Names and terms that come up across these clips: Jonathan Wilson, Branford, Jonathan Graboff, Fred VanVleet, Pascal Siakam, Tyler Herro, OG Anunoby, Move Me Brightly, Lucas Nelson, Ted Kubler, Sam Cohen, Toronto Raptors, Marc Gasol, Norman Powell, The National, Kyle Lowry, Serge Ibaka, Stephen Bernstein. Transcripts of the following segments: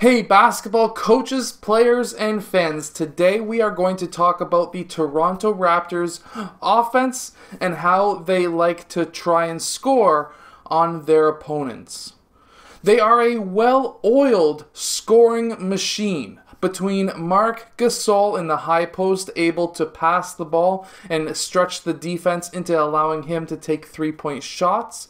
Hey basketball coaches, players, and fans. Today we are going to talk about the Toronto Raptors offense and how they like to try and score on their opponents. They are a well-oiled scoring machine between Marc Gasol in the high post, able to pass the ball and stretch the defense into allowing him to take three-point shots.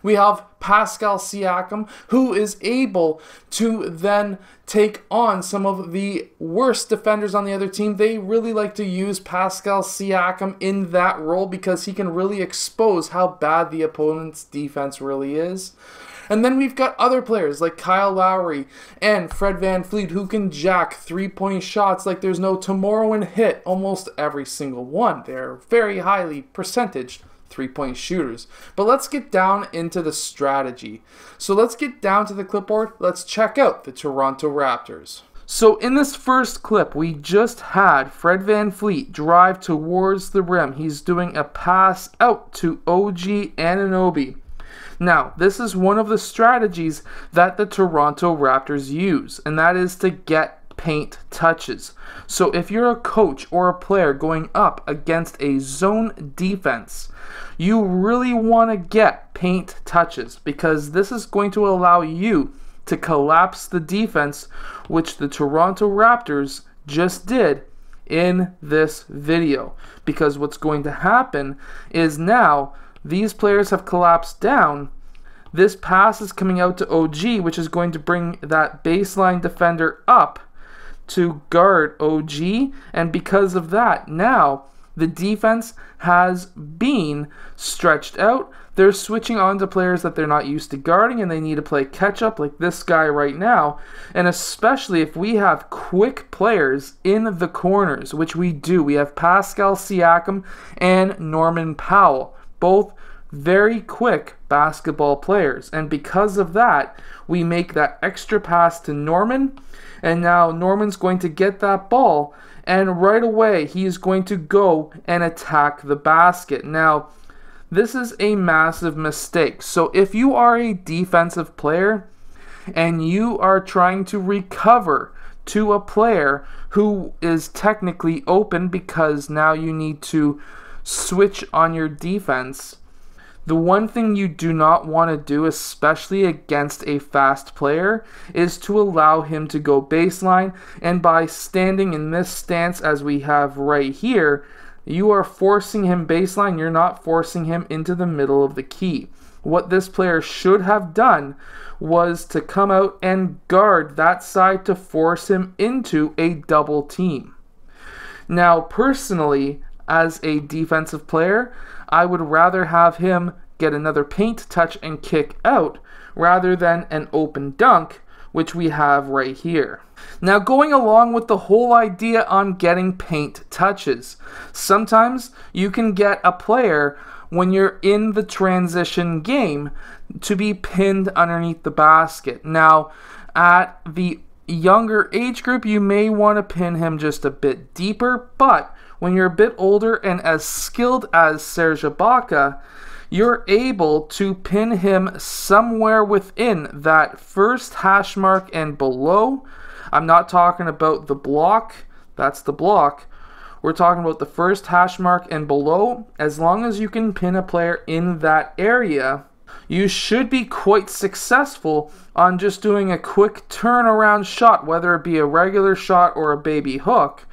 We have Pascal Siakam, who is able to then take on some of the worst defenders on the other team. They really like to use Pascal Siakam in that role because he can really expose how bad the opponent's defense really is. And then we've got other players like Kyle Lowry and Fred VanVleet who can jack three-point shots like there's no tomorrow and hit almost every single one. They're very highly percentaged three-point shooters. But let's get down into the strategy. So let's get down to the clipboard. Let's check out the Toronto Raptors. So in this first clip, we just had Fred VanVleet drive towards the rim. He's doing a pass out to OG Anunoby. Now, this is one of the strategies that the Toronto Raptors use, and that is to get paint touches. So if you're a coach or a player going up against a zone defense, you really want to get paint touches because this is going to allow you to collapse the defense, which the Toronto Raptors just did in this video. Because what's going to happen is now these players have collapsed down. This pass is coming out to OG, which is going to bring that baseline defender up to guard OG, and because of that, now the defense has been stretched out. They're switching on to players that they're not used to guarding, and they need to play catch-up like this guy right now, and especially if we have quick players in the corners, which we do. We have Pascal Siakam and Norman Powell, both very quick basketball players, and because of that we make that extra pass to Norman, and now Norman's going to get that ball and right away he is going to go and attack the basket. Now this is a massive mistake. So if you are a defensive player and you are trying to recover to a player who is technically open, because now you need to switch on your defense, the one thing you do not want to do, especially against a fast player, is to allow him to go baseline, and by standing in this stance as we have right here, you are forcing him baseline. You're not forcing him into the middle of the key. What this player should have done was to come out and guard that side to force him into a double team. Now, personally, as a defensive player, I would rather have him get another paint touch and kick out rather than an open dunk, which we have right here. Now, going along with the whole idea on getting paint touches, sometimes you can get a player when you're in the transition game to be pinned underneath the basket. Now, at the younger age group, you may want to pin him just a bit deeper, but when you're a bit older and as skilled as Serge Ibaka, you're able to pin him somewhere within that first hash mark and below. I'm not talking about the block. That's the block. We're talking about the first hash mark and below. As long as you can pin a player in that area, you should be quite successful on just doing a quick turnaround shot, whether it be a regular shot or a baby hook.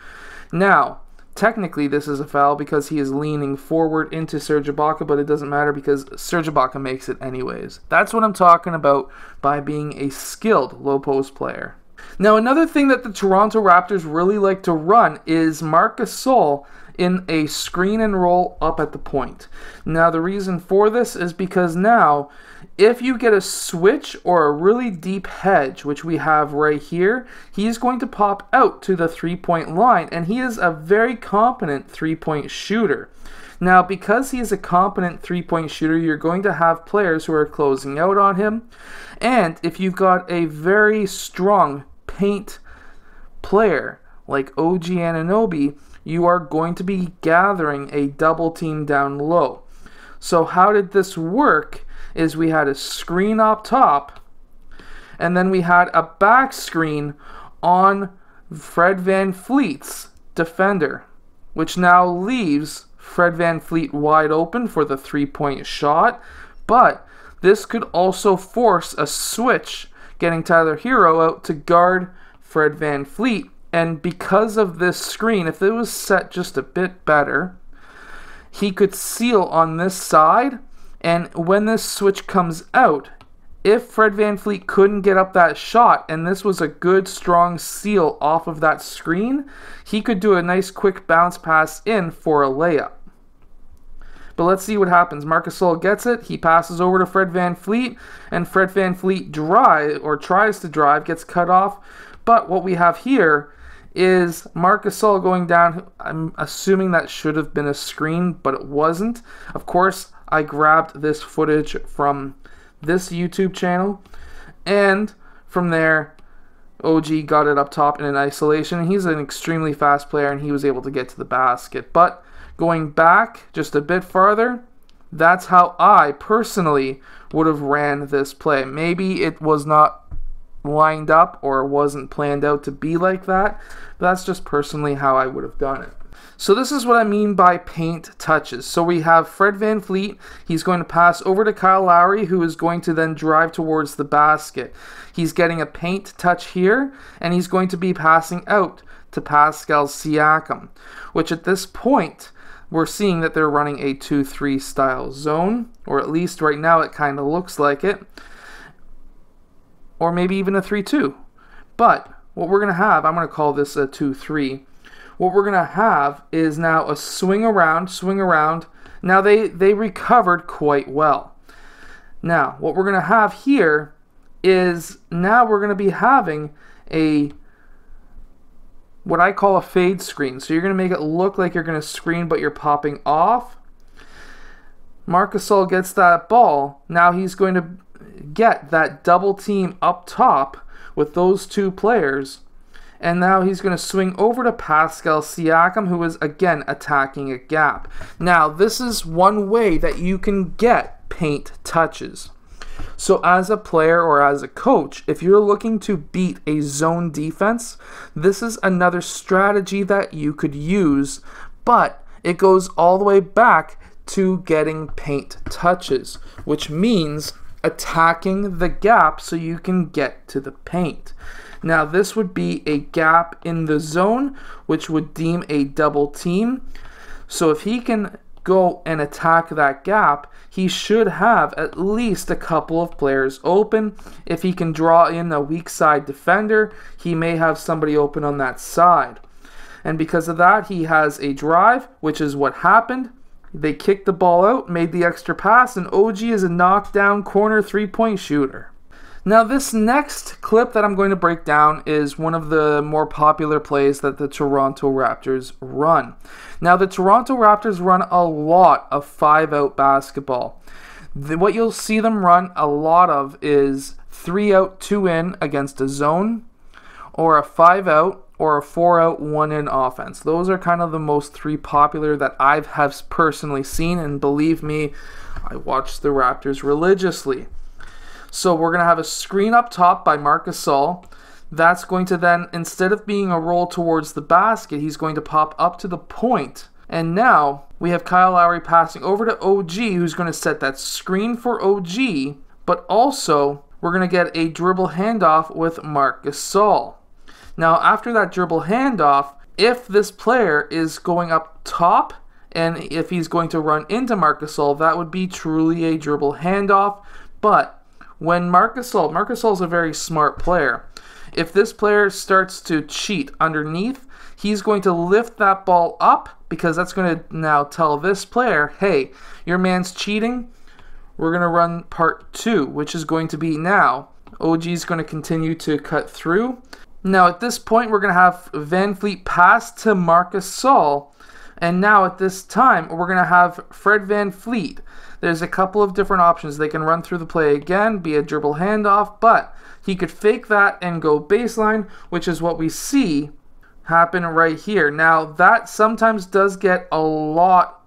Now, technically, this is a foul because he is leaning forward into Serge Ibaka, but it doesn't matter because Serge Ibaka makes it anyways. That's what I'm talking about by being a skilled low-post player. Now, another thing that the Toronto Raptors really like to run is Marc Gasol in a screen and roll up at the point. Now, the reason for this is because now, if you get a switch or a really deep hedge, which we have right here, he is going to pop out to the three-point line, and he is a very competent three-point shooter. Now, because he is a competent three-point shooter, you're going to have players who are closing out on him, and if you've got a very strong paint player like OG Anunoby, you are going to be gathering a double team down low. So how did this work? Is we had a screen up top, And then we had a back screen on Fred VanVleet's defender, which now leaves Fred VanVleet wide open for the three-point shot. But this could also force a switch, getting Tyler Herro out to guard Fred VanVleet. And because of this screen, if it was set just a bit better, he could seal on this side. And when this switch comes out, if Fred VanVleet couldn't get up that shot, and this was a good strong seal off of that screen, he could do a nice quick bounce pass in for a layup. But let's see what happens. Marc Gasol gets it. He passes over to Fred VanVleet, and Fred VanVleet tries to drive, gets cut off. But what we have here is Marc Gasol going down. I'm assuming that should have been a screen, but it wasn't. Of course, I grabbed this footage from this YouTube channel, and from there OG got it up top in an isolation. He's an extremely fast player, and he was able to get to the basket. But going back just a bit farther, that's how I personally would have ran this play. Maybe it was not lined up or wasn't planned out to be like that, but that's just personally how I would have done it. So this is what I mean by paint touches. So we have Fred VanVleet. He's going to pass over to Kyle Lowry, who is going to then drive towards the basket. He's getting a paint touch here, and he's going to be passing out to Pascal Siakam, which at this point, we're seeing that they're running a 2-3 style zone, or at least right now it kind of looks like it, or maybe even a 3-2. But what we're going to have, I'm going to call this a 2-3. What we're going to have is now a swing around. Now they recovered quite well. Now what we're going to have here is now we're going to be having a what I call a fade screen. So you're going to make it look like you're going to screen, but you're popping off. Marc Gasol gets that ball. Now he's going to get that double team up top with those two players. And now he's going to swing over to Pascal Siakam, who is again attacking a gap. Now, this is one way that you can get paint touches. So as a player or as a coach, if you're looking to beat a zone defense, this is another strategy that you could use, but it goes all the way back to getting paint touches, which means attacking the gap so you can get to the paint. Now this would be a gap in the zone, which would deem a double team. So if he can go and attack that gap, he should have at least a couple of players open. If he can draw in a weak side defender, he may have somebody open on that side. And because of that, he has a drive, which is what happened. They kicked the ball out, made the extra pass, and OG is a knockdown corner three-point shooter. Now this next clip that I'm going to break down is one of the more popular plays that the Toronto Raptors run. Now the Toronto Raptors run a lot of 5-out basketball. What you'll see them run a lot of is 3-out, 2-in against a zone, or a 5-out, or a 4-out, 1-in offense. Those are kind of the most three popular that I have personally seen, and believe me, I watch the Raptors religiously. So we're going to have a screen up top by Marc Gasol. That's going to then, instead of being a roll towards the basket, he's going to pop up to the point. And now we have Kyle Lowry passing over to OG, who's going to set that screen for OG, but also we're going to get a dribble handoff with Marc Gasol. Now after that dribble handoff, if this player is going up top, and if he's going to run into Marc Gasol, that would be truly a dribble handoff. But when Marc Gasol's a very smart player. If this player starts to cheat underneath, he's going to lift that ball up, because that's going to now tell this player, hey, your man's cheating. We're going to run part two, which is going to be now. OG's going to continue to cut through. Now at this point, we're going to have VanVleet pass to Marc Gasol. And now at this time, we're going to have Fred VanVleet. There's a couple of different options. They can run through the play again, be a dribble handoff, but he could fake that and go baseline, which is what we see happen right here. Now, that sometimes does get a lot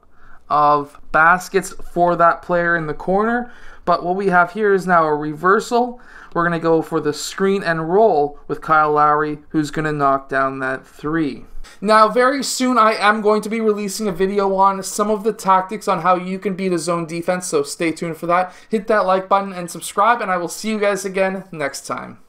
of baskets for that player in the corner, but what we have here is now a reversal we're going to go for the screen and roll with Kyle Lowry, who's going to knock down that three. Now, very soon, I am going to be releasing a video on some of the tactics on how you can beat a zone defense, so stay tuned for that. Hit that like button and subscribe, and I will see you guys again next time.